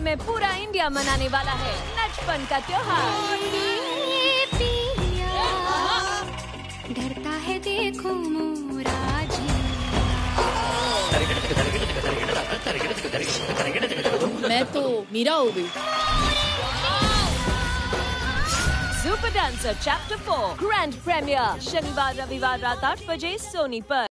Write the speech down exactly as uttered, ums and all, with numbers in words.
महीने में पूरा इंडिया मनाने वाला है नचपन का त्योहार। डरता है देखो मोरा जी, मैं तो मीरा हो गई। Super dancer chapter four grand premiere शनिवार रविवार रात आठ बजे सोनी पर।